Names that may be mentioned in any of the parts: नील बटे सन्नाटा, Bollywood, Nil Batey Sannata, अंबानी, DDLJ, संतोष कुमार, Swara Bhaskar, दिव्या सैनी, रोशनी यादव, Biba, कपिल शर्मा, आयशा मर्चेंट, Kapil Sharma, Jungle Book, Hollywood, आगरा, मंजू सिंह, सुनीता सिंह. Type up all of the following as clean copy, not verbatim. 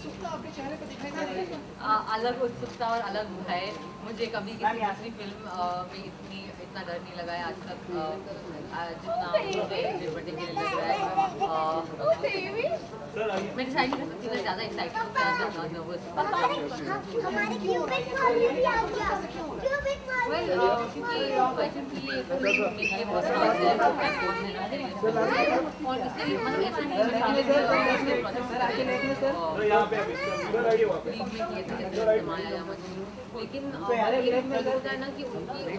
अलग उत्सुकता और अलग है। मुझे कभी किसी दूसरी फिल्म में इतना डर नहीं लगा है आज तक जितना नील बटे के लिए लग रहा है। मेरी साइड में सबसे ज़्यादा एक्साइटेड लेकिन होता है ना कि ये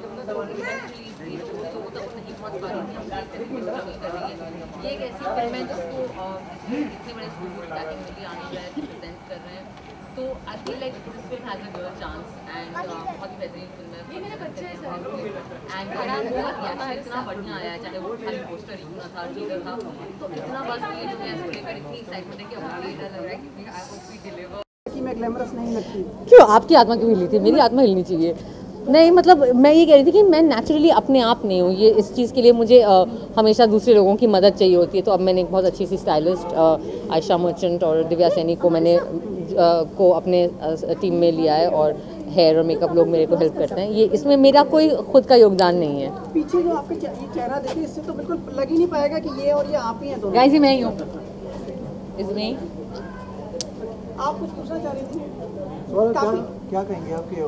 एक ऐसी फिल्म है जिसको इतने बड़े स्कूल में आने वाला प्रेजेंट कर रहे हैं, तो I feel like this film has a good chance and बहुत ही बेहतरीन फिल्म है। ये मेरा बच्चा है सर एंड गाना बहुत इतना बढ़िया आया, चाहे वो खाली पोस्टर ही ना था टीजर था, तो इतना बस ये जो है लेकर इतनी एक्साइटमेंट है कि अब ये लग रहा है कि आई होप वी डिलीवर। कि मैं ग्लैमरस नहीं लगती क्यों? आपकी आत्मा क्यों हिली थी? मेरी आत्मा हिलनी चाहिए नहीं, मतलब मैं ये कह रही थी कि मैं नेचुरली अपने आप नहीं हूँ। ये इस चीज़ के लिए मुझे हमेशा दूसरे लोगों की मदद चाहिए होती है, तो अब मैंने एक बहुत अच्छी सी स्टाइलिस्ट आयशा मर्चेंट और दिव्या सैनी को मैंने को अपने टीम में लिया है और हेयर और मेकअप लोग मेरे को हेल्प करते हैं। ये इसमें मेरा कोई खुद का योगदान नहीं है। पीछे जो आपका चेहरा देखे इससे तो बिल्कुल लग ही नहीं पाएगा कि ये और ये आप ही हैं दोनों। गाइस मैं ही हूँ इसमें। आप कुछ पूछना चाह रही थी? क्या कहेंगे आपके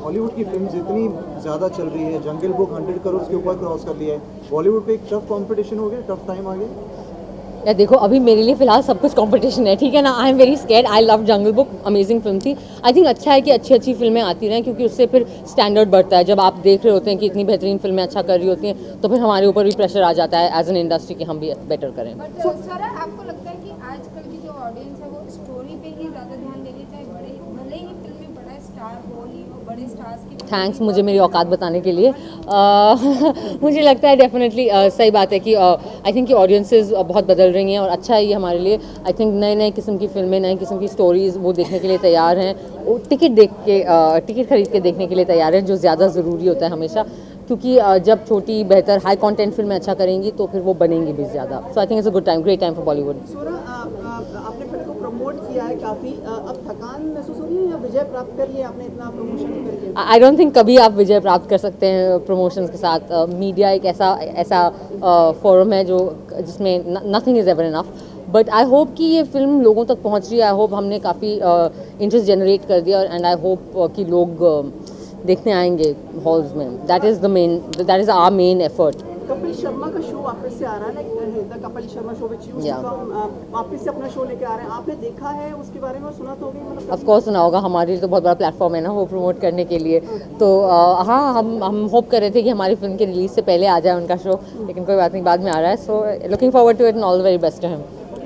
हॉलीवुड की फिल्म जितनी ज़्यादा चल रही है, जंगल बुक 100 करोड़ के ऊपर क्रॉस कर लिया है, बॉलीवुड पे एक टफ कंपटीशन हो गया, टफ टाइम आ गया। यार देखो अभी मेरे लिए फिलहाल सब कुछ कंपटीशन है, ठीक है ना। I am very scared, I love Jungle Book, amazing film थी। आई थिंक अच्छा है कि अच्छी अच्छी फिल्में आती रहें, क्योंकि उससे फिर स्टैंडर्ड बढ़ता है। जब आप देख रहे होते हैं कि इतनी बेहतरीन फिल्में अच्छा कर रही होती हैं, तो फिर हमारे ऊपर भी प्रेशर आ जाता है एज एन इंडस्ट्री कि हम भी बेटर करें। आपको लगता है कि आजकल की जो ऑडियंस है वो स्टोरी पे ही ज़्यादा ध्यान देनी चाहिए, भले ही फिल्म में बड़ा स्टार हो बड़े स्टार्स की? थैंक्स मुझे मेरी औकात बताने के लिए। मुझे लगता है डेफिनेटली सही बात है कि आई थिंक कि ऑडियंसेस बहुत बदल रही हैं और अच्छा है ये हमारे लिए। आई थिंक नए नए किस्म की फिल्में, नए किस्म की स्टोरीज़ वो देखने के लिए तैयार हैं, टिकट खरीद के देखने के लिए तैयार हैं, जो ज़्यादा ज़रूरी होता है हमेशा, क्योंकि जब छोटी बेहतर हाई कंटेंट फिल्में अच्छा करेंगी तो फिर वो बनेंगी भी ज़्यादा। So I think it's a good time, great time for Bollywood. सोरा आपने फिल्म को प्रमोट किया है काफ़ी, अब थकान महसूस हो रही है या विजय प्राप्त कर लिया आपने इतना प्रमोशन कर लिया? आई डोंट थिंक कभी आप विजय प्राप्त कर सकते हैं प्रमोशंस के साथ। मीडिया एक ऐसा फोरम है जो जिसमें nothing is ever enough, but I hope कि ये फिल्म लोगों तक पहुँच रही है। आई होप हमने काफ़ी इंटरेस्ट जनरेट कर दिया एंड आई होप कि लोग देखने आएंगे हॉल्स में। That is our main effort. कपिल शर्मा का शो वापस से आ रहा है ना, कपिल शर्मा show which you वापस से अपना शो लेके आ रहे हैं, आपने देखा है उसके बारे में और सुना तो होगी? मतलब ऑफ कोर्स सुना होगा, हमारे लिए तो बहुत बड़ा प्लेटफॉर्म है ना वो प्रमोट करने के लिए। तो हाँ हम होप कर रहे थे कि हमारी फिल्म के रिलीज से पहले आ जाए उनका शो, लेकिन कोई बात नहीं बाद में आ रहा है। So looking forward to it and all the very best to him.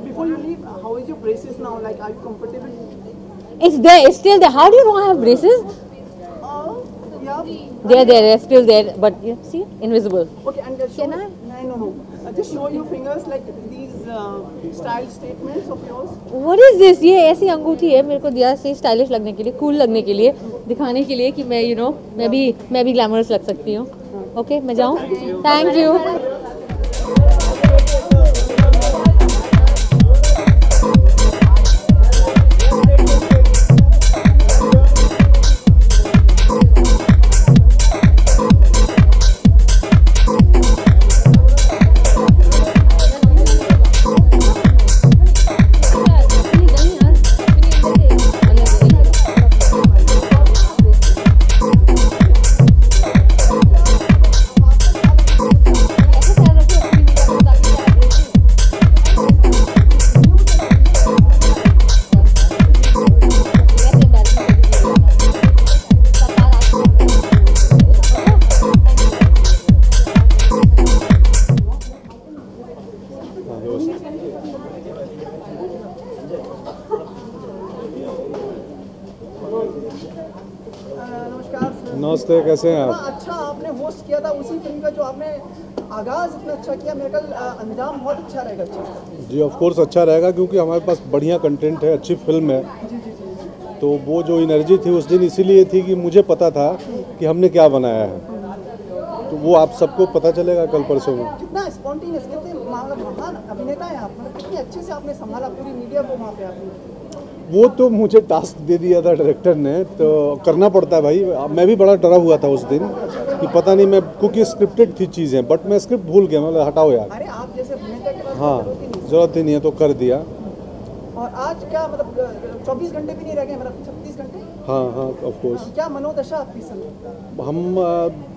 Before you leave how is your braces now, like are you comfortable? It's there, it's still there. How do you want to have braces? They're still there, but you see, invisible. Okay, and just show. Can I? No. Just show your fingers like these style statements of yours. What is this? ये ऐसी अंगूठी है मेरे को दिया से stylish लगने के लिए, cool लगने के लिए, दिखाने के लिए कि मैं मैं भी ग्लैमरस लग सकती हूँ। Okay, मैं जाऊँ? Thank you. नमस्ते, कैसे हैं आप? अच्छा आपने होस्ट किया था उसी फिल्म का जो आपने आगाज़ इतना अच्छा किया, मेरे ख्याल अंजाम बहुत अच्छा रहेगा। अच्छा जी, ऑफ कोर्स अच्छा रहेगा क्योंकि हमारे पास बढ़िया कंटेंट है, अच्छी फिल्म है। तो वो जो एनर्जी थी उस दिन इसीलिए थी कि मुझे पता था कि हमने क्या बनाया है, तो वो आप सबको पता चलेगा कल परसों में। कितना स्पॉन्टेनियस, कितने महान अभिनेता है आप, कितने अच्छे से आपने संभाला पूरी मीडिया को वहाँ पे। वो तो मुझे टास्क दे दिया था डायरेक्टर ने, तो करना पड़ता है भाई। मैं भी बड़ा डरा हुआ था उस दिन कि पता नहीं मैं, क्योंकि स्क्रिप्टेड थी चीज़ें, बट मैं स्क्रिप्ट भूल गया, मतलब हटाओ यार, हाँ जरूरत ही नहीं है, तो कर दिया। और आज क्या मतलब 24 घंटे भी नहीं रह गए, मतलब 36 घंटे। हाँ हाँ ऑफ कोर्स। क्या मनोदशा आपकी संगत? हम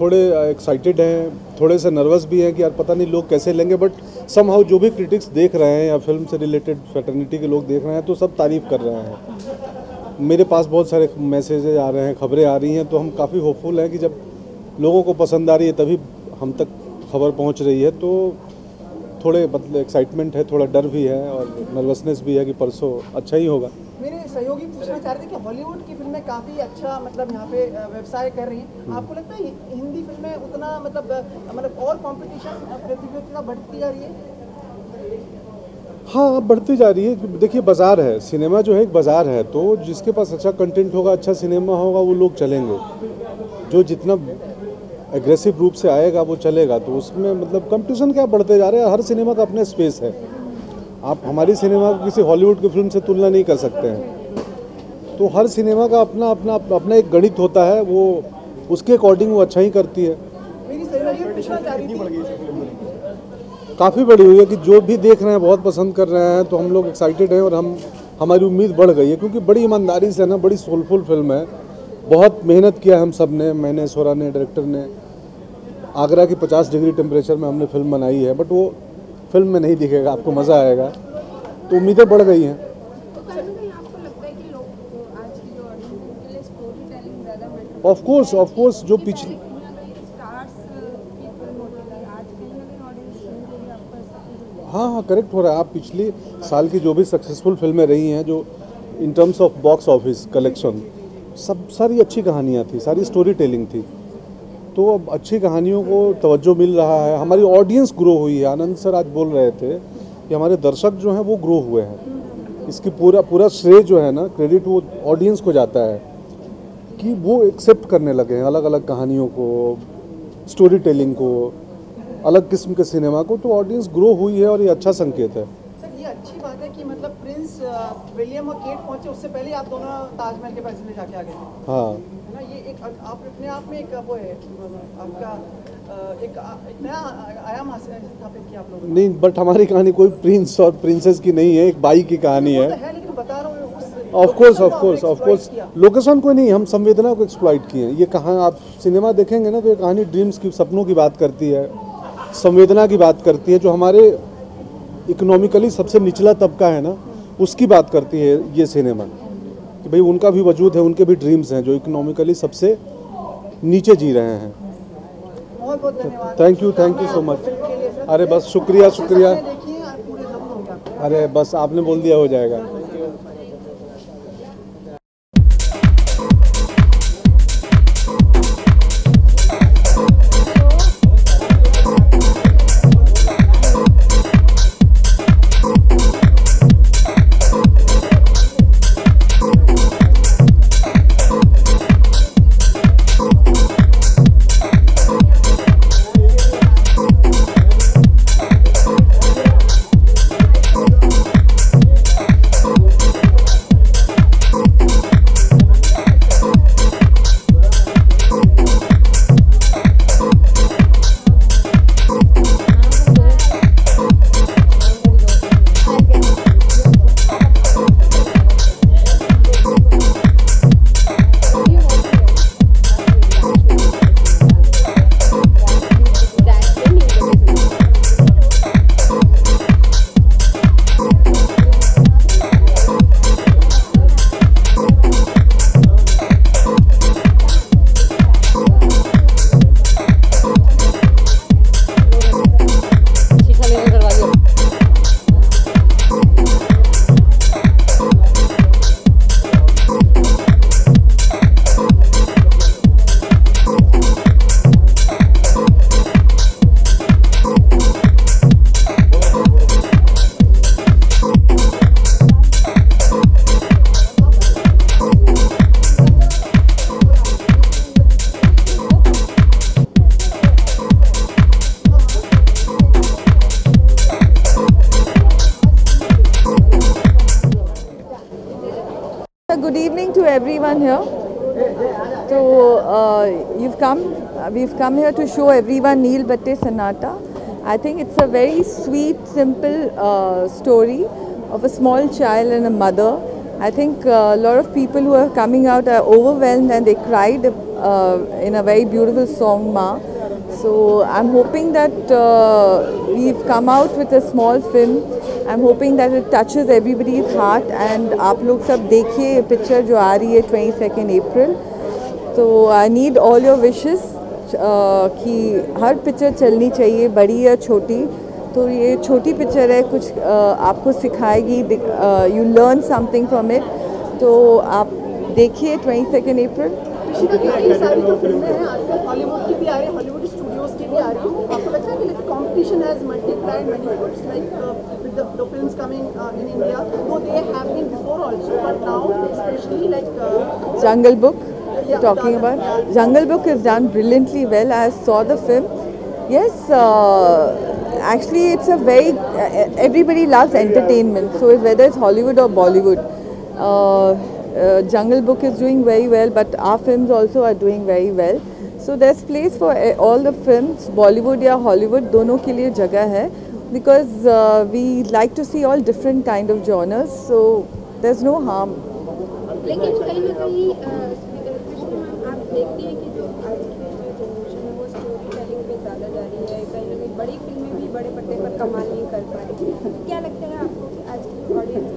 थोड़े एक्साइटेड हैं, थोड़े से नर्वस भी हैं कि यार पता नहीं लोग कैसे लेंगे, बट समहाउ जो भी क्रिटिक्स देख रहे हैं या फिल्म से रिलेटेड फैटर्निटी के लोग देख रहे हैं तो सब तारीफ़ कर रहे हैं। मेरे पास बहुत सारे मैसेजेज आ रहे हैं, खबरें आ रही हैं, तो हम काफ़ी होपफुल हैं कि जब लोगों को पसंद आ रही है तभी हम तक खबर पहुँच रही है। तो थोड़े मतलब एक्साइटमेंट है, थोड़ा डर भी है और नर्वसनेस भी है कि परसों अच्छा ही होगा। मेरे सहयोगी पूछना चाह रहे थे कि हॉलीवुड की फिल्में काफ़ी अच्छा मतलब यहाँ पे व्यवसाय कर रही हैं, आपको लगता है हिंदी फिल्में उतना मतलब और कॉम्पिटिशन प्रतियोगिता बढ़ती जा रही है? हाँ बढ़ती जा रही है। देखिए बाज़ार है, सिनेमा जो है एक बाज़ार है, तो जिसके पास अच्छा कंटेंट होगा, अच्छा सिनेमा होगा, वो लोग चलेंगे। जो जितना एग्रेसिव रूप से आएगा वो चलेगा, तो उसमें मतलब कंपटीशन क्या बढ़ते जा रहे हैं। हर सिनेमा का अपना स्पेस है, आप हमारी सिनेमा को किसी हॉलीवुड की फिल्म से तुलना नहीं कर सकते हैं। तो हर सिनेमा का अपना अपना अपना एक गणित होता है, वो उसके अकॉर्डिंग वो अच्छा ही करती है। काफ़ी बड़ी हुई है कि जो भी देख रहे हैं बहुत पसंद कर रहे हैं, तो हम लोग एक्साइटेड हैं और हम हमारी उम्मीद बढ़ गई है, क्योंकि बड़ी ईमानदारी से ना, बड़ी सोलफुल फिल्म है, बहुत मेहनत किया हम सब ने, मैंने, सोरा ने, डायरेक्टर ने। आगरा की 50 डिग्री टेम्परेचर में हमने फिल्म बनाई है, बट वो फिल्म में नहीं दिखेगा, आपको मज़ा आएगा, तो उम्मीदें बढ़ गई हैं। ऑफकोर्स ऑफकोर्स, जो पिछली हाँ हाँ करेक्ट हो रहा है, आप पिछली साल की जो भी सक्सेसफुल फिल्में रही हैं, जो in terms of box office collection, सब सारी अच्छी कहानियाँ थी, सारी स्टोरी टेलिंग थी, तो अब अच्छी कहानियों को तवज्जो मिल रहा है। हमारी ऑडियंस ग्रो हुई है। आनंद सर आज बोल रहे थे कि हमारे दर्शक जो हैं वो ग्रो हुए हैं, इसकी पूरा श्रेय जो है ना, क्रेडिट वो ऑडियंस को जाता है कि वो एक्सेप्ट करने लगे हैं अलग अलग कहानियों को, स्टोरी टेलिंग को, अलग किस्म के सिनेमा को, तो ऑडियंस ग्रो हुई है और ये अच्छा संकेत है। अच्छी बात है कि मतलब प्रिंस विलियम और केट पहुंचे उससे पहले आप दोनों ताजमहल के पास में जाके आ गए थे। हाँ है ना, ये एक आप अपने आप में एक वो है, आपका एक नया आयाम स्थापित किया आप लोगों ने। नहीं बट हमारी कहानी कोई प्रिंस और प्रिंसेस की नहीं है, एक बाई की कहानी है, लेकिन बता रहा हूँ ऑफ कोर्स लोकेशन कोई नहीं, हम संवेदना को एक्सप्लॉइट किए। ये कहाँ आप सिनेमा देखेंगे ना तो ये कहानी ड्रीम्स की, सपनों की बात करती है, संवेदना की बात करती है, जो हमारे इकोनॉमिकली सबसे निचला तबका है ना उसकी बात करती है ये सिनेमा, कि भाई उनका भी वजूद है, उनके भी ड्रीम्स हैं जो इकोनॉमिकली सबसे नीचे जी रहे हैं। Thank you so much. अरे बस शुक्रिया। अरे बस आपने बोल दिया हो जाएगा। good evening to everyone here. So we've come here to show everyone Nil Batey Sannata. I think it's a very sweet, simple story of a small child and a mother. I think a lot of people who are coming out are overwhelmed and they cried in a very beautiful song, Ma. So I'm hoping that we've come out with a small film. I'm hoping that it touches everybody's heart and आप लोग सब देखिए ये picture जो आ रही है 22 April. So I need all your wishes कि हर picture चलनी चाहिए बड़ी या छोटी. तो ये छोटी picture है कुछ आपको सिखाएगी. You learn something from it. तो आप देखिए 22 April. सारी जो फिल्में हैं आजकल हॉलीवुड की भी आ रही है, हॉलीवुड स्टूडियोज की भी आ रही है. आपको लगता है कि लेकिन competition has multiplied many folds like with the films coming in India वो they have been before also but now specially like Jungle Book talking about Jungle Book is done brilliantly well. I saw the film. Yes actually it's a very everybody loves entertainment so whether it's Hollywood और Bollywood. Jungle Book is doing very well, but our films also are doing very well. So there's place for all the films, Bollywood या Hollywood दोनों के लिए जगह है, because we like to see all different kind of genres. So there's no harm. लेकिन कहीं ना कहीं आप देखते हैं कि जो आजकल जो जनरेशन है वो स्टोरीटेलिंग पे ज़्यादा जा रही है. कहीं ना कहीं बड़ी फिल्में भी बड़े पट्टे पर कमाल नहीं कर पा रही. क्या लगता है आपको कि आजकल ऑडियंस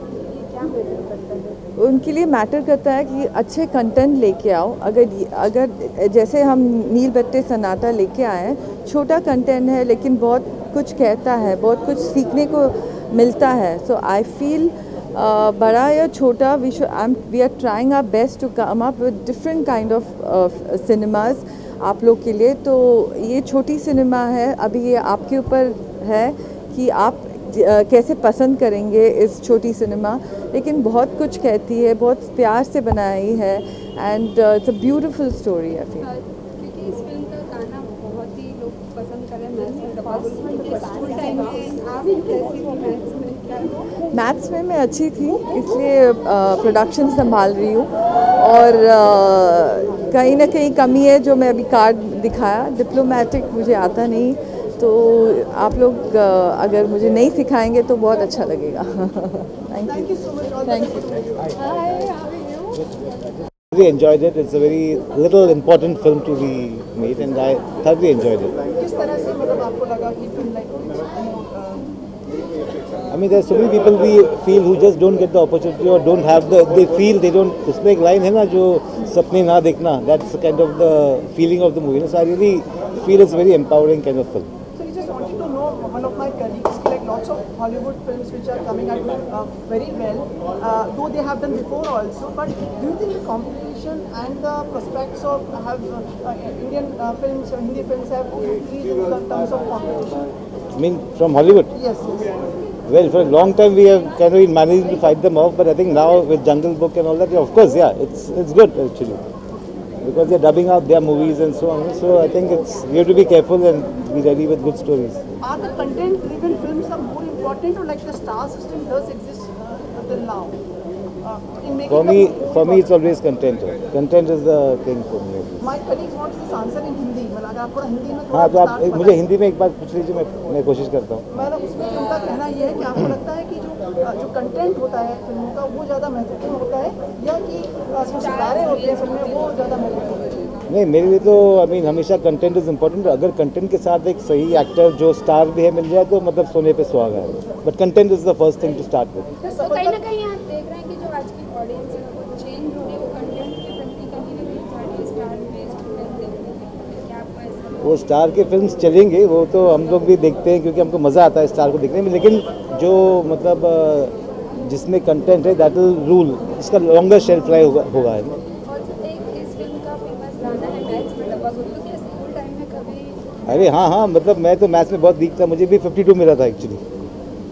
उनके लिए मैटर करता है कि अच्छे कंटेंट लेके आओ. अगर जैसे हम नील बत्ते सन्नाटा लेके आए हैं, छोटा कंटेंट है लेकिन बहुत कुछ कहता है, बहुत कुछ सीखने को मिलता है. सो आई फील बड़ा या छोटा we are trying our best to come up with different kind of cinemas आप लोग के लिए. तो ये छोटी सिनेमा है, अभी ये आपके ऊपर है कि आप कैसे पसंद करेंगे इस छोटी सिनेमा. लेकिन बहुत कुछ कहती है, बहुत प्यार से बनाई है and it's a beautiful story. I think क्योंकि इस फिल्म का गाना बहुत ही लोग पसंद कर रहे हैं. मैथ्स में मैं अच्छी थी इसलिए प्रोडक्शन संभाल रही हूँ और कहीं ना कहीं कमी है जो मैं अभी कार्ड दिखाया. डिप्लोमेटिक मुझे आता नहीं, तो आप लोग अगर मुझे नहीं सिखाएंगे तो बहुत अच्छा लगेगा. Thank you so much. Thank you. Hi, how are you? Really enjoyed it. It's a very little important film to be made and I thoroughly enjoyed it. किस तरह से मतलब आपको लगा कि film like I mean there's so many people we feel who just don't get the opportunity or don't have the they feel they don't. उसमें एक line है ना जो सपने ना देखना. That's kind of the feeling of the movie. So I really feel it's very empowering kind of film. One of my colleagues, like lots of Hollywood films which are coming out very well, though they have done before also. But do you think the competition and the prospects of Indian films or Hindi films have increased in terms of competition? I mean, from Hollywood. Yes, yes. Well, for a long time we have kind of been managing to fight them off, but I think now with Jungle Book and all that, yeah, of course, yeah, it's good actually because they are dubbing out their movies and so on. So I think it's we have to be careful and be ready with good stories. Are the content-driven films are more important, or like the star system does exist till now? For me, it's always content. Content is the thing for me. My colleagues want this answer in Hindi. मतलब आपको हिंदी में हाँ तो आप मुझे हिंदी में एक बार पूछ लीजिए, मैं कोशिश करता हूँ. मतलब उसमें उनका कहना ये है कि आपको लगता है कि जो कंटेंट होता है फिल्मों का वो ज़्यादा महत्वपूर्ण होता है या कि सितारे होते हैं फिल्म में वो ज़्यादा महत्वपूर्ण होते हैं? नहीं, मेरे लिए तो आई मीन हमेशा कंटेंट इज़ इम्पोर्टेंट. अगर कंटेंट के साथ एक सही एक्टर जो स्टार भी है मिल जाए तो मतलब सोने पे सुहाग है. But content is the first thing to start with. तो कहीं ना कहीं आप देख रहे हैं कि जो आज की ऑडियंस है वो चेंज हो रही है, वो कंटेंट के प्रति कहीं ना कहीं सारी स्टार बेस्ड फिल्म देखने की. क्या आपको ऐसा वो स्टार के फिल्म चलेंगे? वो तो हम लोग भी देखते हैं क्योंकि हमको मज़ा आता है स्टार को देखने में. लेकिन जो मतलब जिसमें कंटेंट है दैट विल रूल. इसका लॉन्गर शेल्फ लाइफ होगा. अरे हाँ हाँ, मतलब मैं तो मैथ्स में बहुत वीक था, मुझे भी 52 मिला था एक्चुअली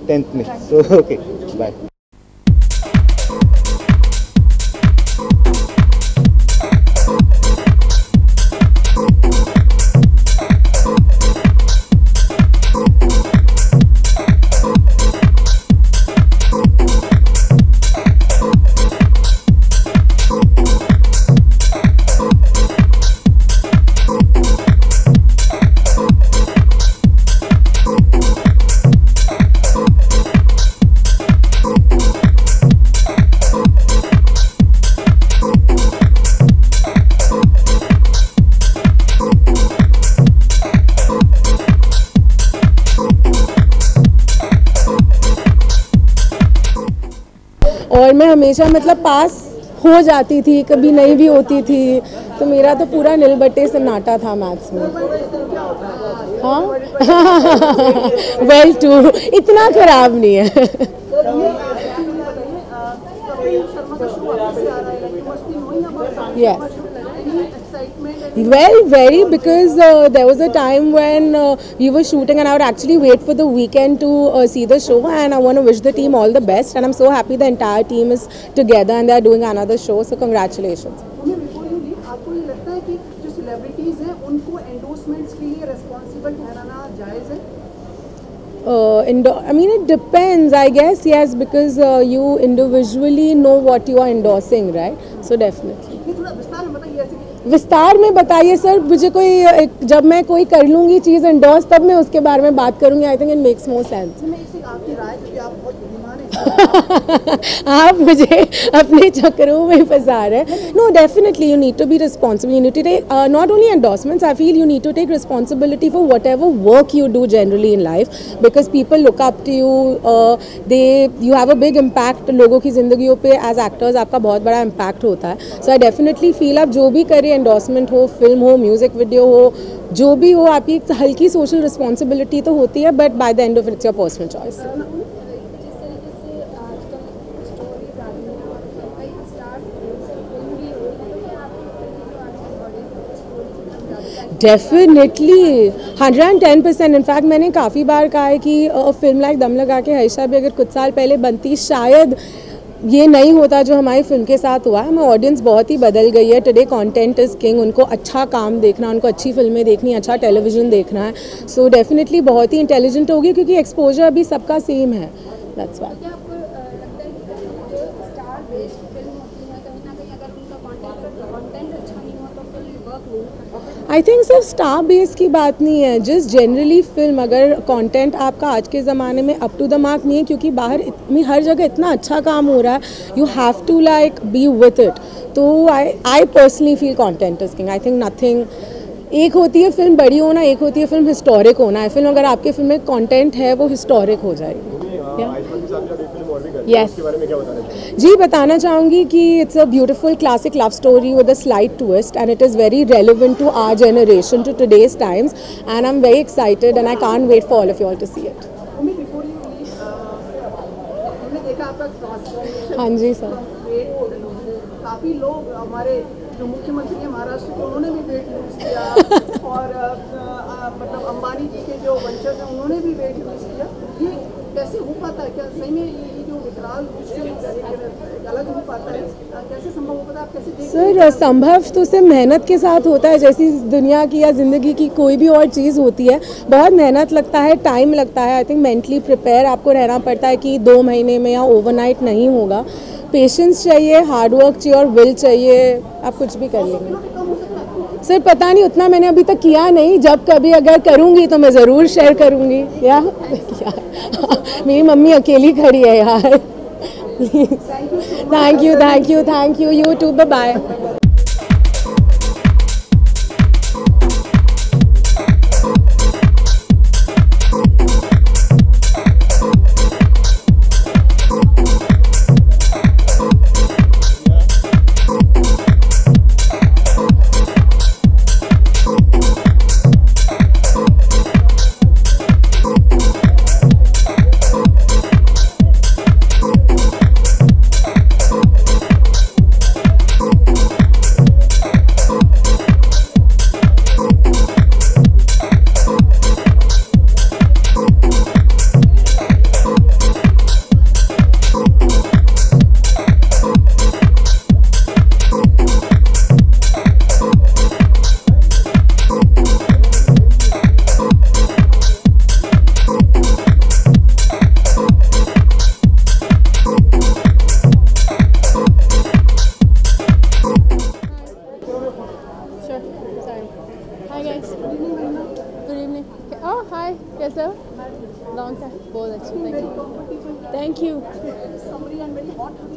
10th में. So okay bye. हमेशा मतलब पास हो जाती थी, कभी नहीं भी होती थी। तो मेरा तो पूरा नील बटे सन्नाटा था मैथ्स में। हाँ वेल टू इतना खराब नहीं है। Yes Well, very, because there was a time when we were shooting and I would actually wait for the weekend to see the show, and I want to wish the team all the best, and I'm so happy the entire team is together and they're doing another show, so congratulations. Before you leave, आपको ये लगता है कि जो celebrities हैं उनको endorsements के लिए responsible ठहराना जायज़ है? I mean, it depends, I guess, yes, because you individually know what you are endorsing, right? So definitely. विस्तार में बताइए सर, मुझे कोई जब मैं कोई कर लूँगी चीज़ इंडोर्स तब मैं उसके बारे में बात करूँगी। I think it makes more sense. आपकी राय क्योंकि आप बहुत बुद्धिमान हैं। आप मुझे अपने चक्करों में फंसा रहे हैं। No definitely you need to be responsible, you need to take not only endorsements, I feel you need to take responsibility for whatever work you do generally in life, because people look up to you, they you have a big impact लोगों की जिंदगियों पे। As actors आपका बहुत बड़ा impact होता है। सो I definitely feel आप जो भी करें, एंडोर्समेंट हो, फिल्म हो, म्यूजिक वीडियो हो, जो भी हो, आपकी एक हल्की सोशल रिस्पॉन्सिबिलिटी तो होती है, but by the end of it's your personal choice. Definitely 110%। In fact मैंने काफ़ी बार कहा है कि फिल्म लाइक दम लगा के हईशा भी अगर कुछ साल पहले बनती, शायद ये नहीं होता जो हमारी फिल्म के साथ हुआ है। हमारी ऑडियंस बहुत ही बदल गई है। टुडे कंटेंट इज़ किंग, उनको अच्छा काम देखना, उनको अच्छी फिल्में देखनी, अच्छा टेलीविज़न देखना है। सो डेफिनेटली बहुत ही इंटेलिजेंट होगी क्योंकि एक्सपोजर अभी सबका सेम है। That's why. आई थिंक सिर्फ स्टार बेस की बात नहीं है, जस्ट जनरली फिल्म अगर कंटेंट आपका आज के ज़माने में अप टू द मार्क नहीं है, क्योंकि बाहर हर जगह इतना अच्छा काम हो रहा है, you have to like be with it. तो I personally feel content is king. I think nothing, एक होती है फिल्म बड़ी होना, एक होती है फिल्म हिस्टोरिक होना है। फिल्म अगर आपके फिल्म में कंटेंट है वो हिस्टोरिक हो जाएगी। यस जी, बताना चाहूँगी कि it's a beautiful classic love story with a slight twist, and it is very relevant to our generation, to today's times, and I am very excited and I can't wait for all of you all to see it. हाँ जी sir, काफ़ी लोग हमारे जो मुख्यमंत्री हैं महाराष्ट्र के, उन्होंने भी वेट लूज किया और मतलब अंबानी जी के जो वंशज हैं उन्होंने भी वेट लूज किया। ये कैसे हो पाता है? क्या सही में ये जो विकराल अलग हो पाता है? कैसे संभव हो पाता है? आप कैसे देखते हैं? सर, संभव तो सिर्फ मेहनत के साथ होता है। जैसी दुनिया की या ज़िंदगी की कोई भी और चीज़ होती है, बहुत मेहनत लगता है, टाइम लगता है। आई थिंक मेंटली प्रिपेयर आपको रहना पड़ता है कि 2 महीने में या ओवरनाइट नहीं होगा। पेशेंस चाहिए, हार्डवर्क चाहिए और विल चाहिए। आप कुछ भी कर लेंगे सर? पता नहीं, उतना मैंने अभी तक किया नहीं। जब कभी अगर करूँगी तो मैं ज़रूर शेयर करूँगी। या मेरी मम्मी अकेली खड़ी है यार। Thank you, thank you, thank you. You too, bye bye.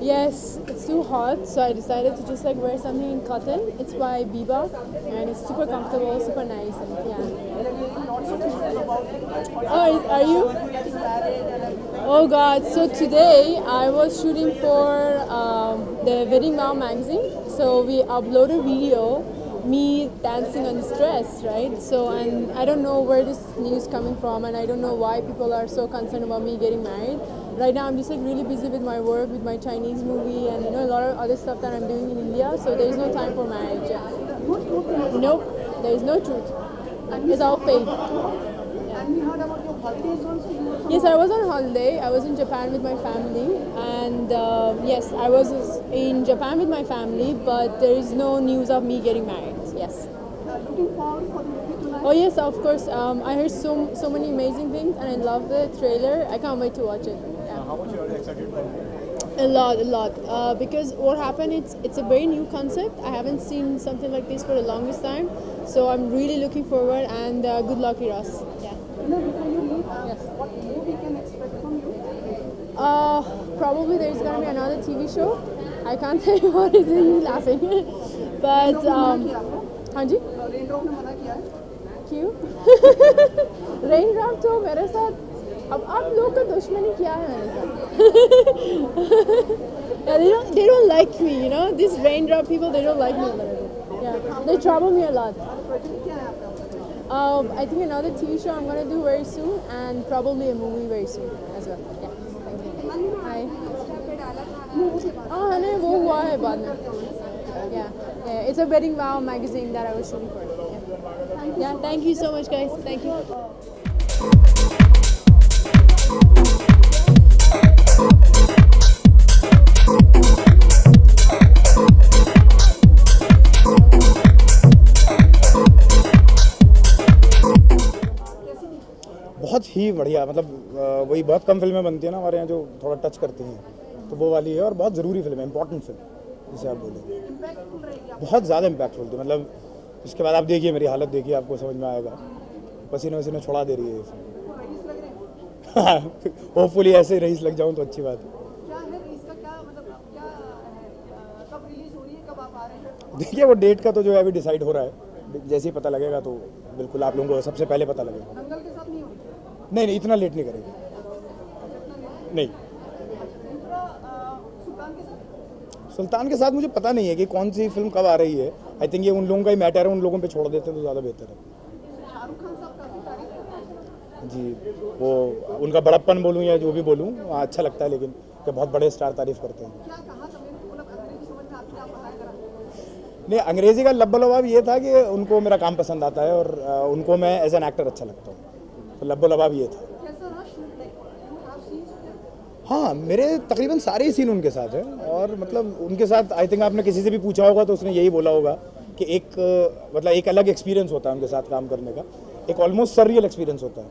Yes, it's too hot, so I decided to just like wear something in cotton. It's by Biba and it's super comfortable, super nice, and yeah. Oh, are you? Oh God! So today I was shooting for the Wedding Vow magazine. So we uploaded a video, me dancing on this dress, right? So, and I don't know where this news coming from, and I don't know why people are so concerned about me getting married. Right now I'm just like really busy with my work, with my Chinese movie, and you know a lot of other stuff that I'm doing in India. So there is no time for marriage. Yeah. Nope, there is no truth. It's all fake. Yeah. And we heard about your holidays also. Yes, I was on holiday. I was in Japan with my family, and yes, I was in Japan with my family. But there is no news of me getting married. Yes. Looking forward for the movie tonight. Oh yes, of course. I heard so many amazing things, and I love the trailer. I can't wait to watch it. How much are you excited about it? A lot. Because what happened, it's a very new concept. I haven't seen something like this for the longest time. So I'm really looking forward, and good luck, Eros. Yeah. Before you leave, yes. What movie can expect from you? Probably there's going to be another TV show. I can't tell you what is in laughing. But... Hanji? Q? Raindrop to mere saath. अब आप लोग का दुश्मनी क्या है मेरे साथ? They don't like me, you know. These raindrop people, they don't like me a little bit. Yeah, they trouble me a lot. I think another TV show I'm gonna do very soon, and probably a movie very soon as well. Yeah. Thank you. Hi. हाँ, नहीं वो हुआ है बाद में. Yeah. It's a Wedding Vow magazine that I was shooting for. Yeah. Yeah. Thank you so much, guys. Thank you. बहुत ही बढ़िया, मतलब वही बहुत कम फिल्में बनती है ना हमारे यहाँ जो थोड़ा टच करती हैं, तो वो वाली है और बहुत ज़रूरी फिल्म है, इम्पॉर्टेंट फिल्म जिसे आप बोलें, बहुत ज़्यादा इम्पैक्टफुल थी। मतलब इसके बाद आप देखिए मेरी हालत देखिए, आपको समझ में आएगा, पसीने वसीने छोड़ा दे रही है ये। होपफुली ऐसे ही रईस लग जाऊँ तो अच्छी बात है। देखिए वो डेट का तो जो है अभी डिसाइड हो रहा है, जैसे ही पता लगेगा तो बिल्कुल आप लोगों को सबसे पहले पता लगेगा। दंगल के साथ नहीं होगी? नहीं, इतना लेट नहीं करेंगे। नहीं, सुल्तान के साथ मुझे पता नहीं है कि कौन सी फिल्म कब आ रही है। आई थिंक ये उन लोगों का ही मैटर है, उन लोगों पे छोड़ देते हैं तो ज़्यादा बेहतर है। जी, वो उनका बड़प्पन बोलूँ या जो भी बोलूँ, अच्छा लगता है, लेकिन बहुत बड़े स्टार तारीफ करते हैं। नहीं, अंग्रेज़ी का लब्बा लबाब ये था कि उनको मेरा काम पसंद आता है और उनको मैं एज एन एक्टर अच्छा लगता हूँ, तो लब्बा लबाब ये था। हाँ, मेरे तकरीबन सारे ही सीन उनके साथ हैं, और मतलब उनके साथ आई थिंक आपने किसी से भी पूछा होगा तो उसने यही बोला होगा कि एक मतलब एक अलग एक्सपीरियंस होता है उनके साथ काम करने का, एक ऑलमोस्ट सर्रियल एक्सपीरियंस होता है,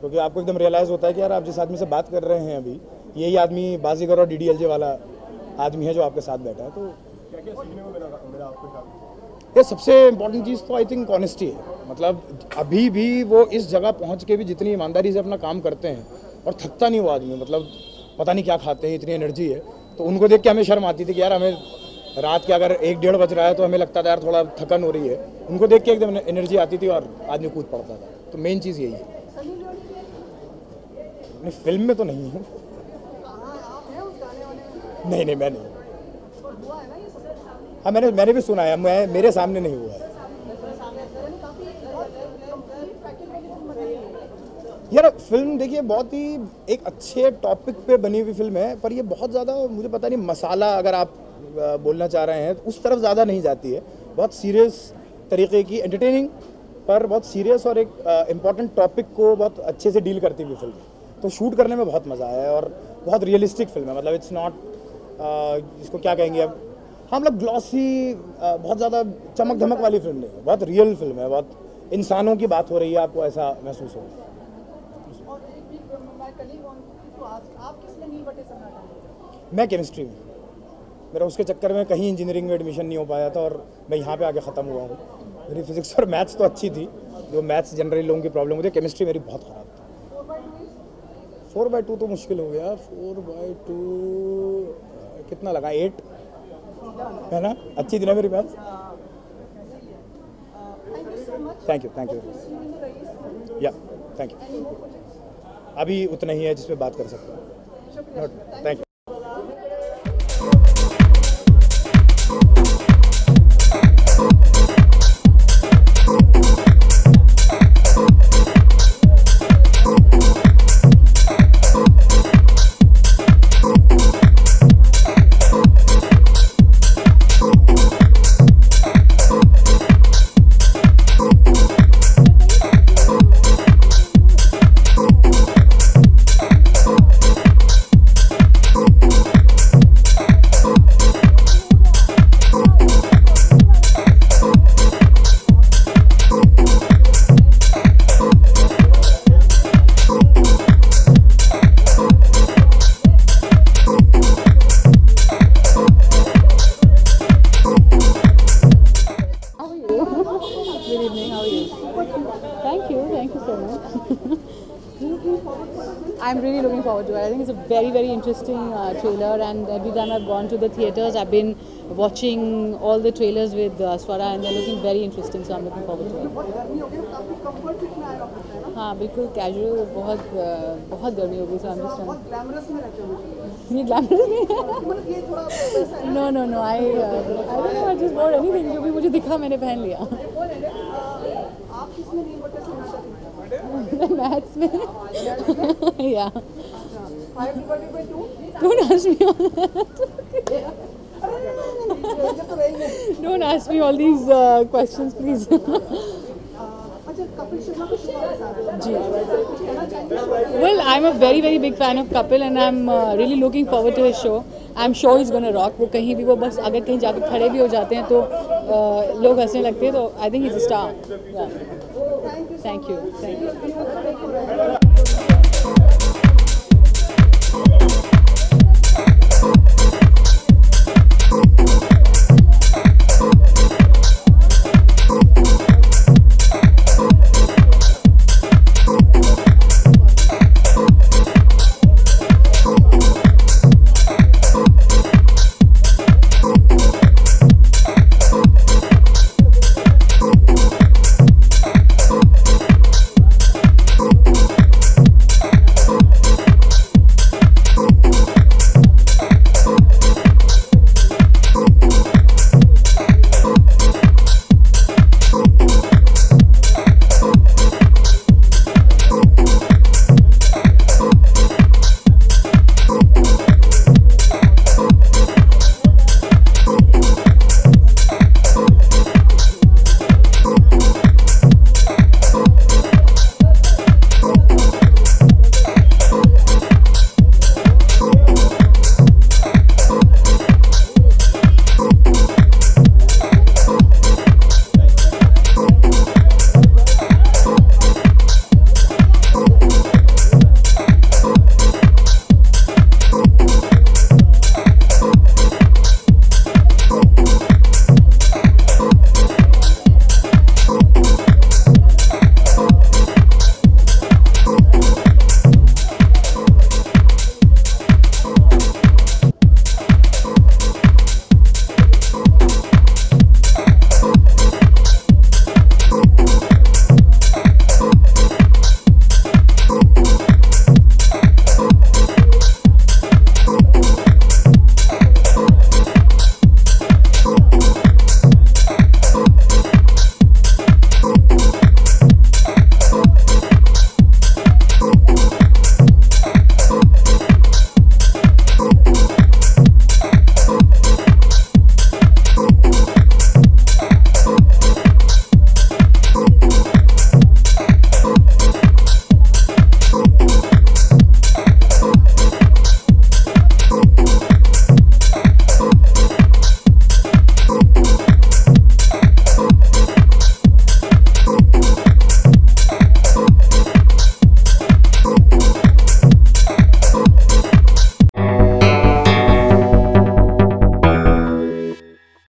क्योंकि आपको एकदम रियलाइज़ होता है कि यार आप जिस आदमी से बात कर रहे हैं अभी, यही आदमी बाजीगर और DDLJ वाला आदमी है जो आपके साथ बैठा है। तो ये सबसे इम्पोर्टेंट चीज़ तो आई थिंक ऑनेस्टी है। मतलब अभी भी वो इस जगह पहुंच के भी जितनी ईमानदारी से अपना काम करते हैं और थकता नहीं वो आदमी, मतलब पता नहीं क्या खाते हैं, इतनी एनर्जी है। तो उनको देख के हमें शर्म आती थी कि यार हमें रात के अगर 1-1:30 बज रहा है तो हमें लगता था यार थोड़ा थकन हो रही है, उनको देख के एकदम एनर्जी आती थी और आदमी कूद पड़ता था। तो मेन चीज़ यही है। नहीं, फिल्म में तो नहीं हूँ। नहीं, मैं नहीं। हाँ, मैंने भी सुना है, मैं मेरे सामने नहीं हुआ है यार। फिल्म देखिए बहुत ही एक अच्छे टॉपिक पे बनी हुई फिल्म है, पर ये बहुत ज़्यादा मुझे पता नहीं मसाला अगर आप बोलना चाह रहे हैं तो उस तरफ ज़्यादा नहीं जाती है। बहुत सीरियस तरीके की एंटरटेनिंग पर बहुत सीरियस और एक इम्पॉर्टेंट टॉपिक को बहुत अच्छे से डील करती हुई फिल्म है, तो शूट करने में बहुत मज़ा आया है और बहुत रियलिस्टिक फिल्म है। मतलब इट्स नॉट, इसको क्या कहेंगे अब हम लोग, ग्लॉसी बहुत ज़्यादा चमक धमक वाली फिल्म नहीं है, बहुत रियल फिल्म है, बहुत इंसानों की बात हो रही है, आपको ऐसा महसूस होगा। मैं केमिस्ट्री में, मेरा उसके चक्कर में कहीं इंजीनियरिंग में एडमिशन नहीं हो पाया था और मैं यहाँ पे आके ख़त्म हुआ हूँ। मेरी फिजिक्स और मैथ्स तो अच्छी थी, जो मैथ्स जनरली लोगों की प्रॉब्लम होती है, केमिस्ट्री मेरी बहुत ख़राब थी। 4/2 तो मुश्किल हो गया। 4/2 कितना लगा, 8 है ना, अच्छी दिन है मेरे पास। थैंक यू या थैंक यू। अभी उतना ही है जिसमें बात कर सकता हूँ। Thank you. I'm really looking forward to it. I think it's a very, very interesting trailer, and every time I've gone to the theaters, I've been watching all the trailers with Swara, and they're looking very interesting, so I'm looking forward to it. हाँ बिल्कुल casual, बहुत गर्मी होगी, so I'm just नहीं glamorous में no I don't know, I just bought anything जो भी मुझे दिखा मैंने पहन लिया। आप किसमें नहीं बता सकते? मैथ्स में या Don't ask me all these questions, please. अच्छा कपिल शर्मा को जी, well I'm a very, very big fan of Kapil and I'm really looking forward to his show. I'm sure he's gonna rock. वो कहीं भी, वो बस अगर कहीं जाकर खड़े भी हो जाते हैं तो लोग हंसने लगते हैं, तो I think he's a star. Yeah. Thank you.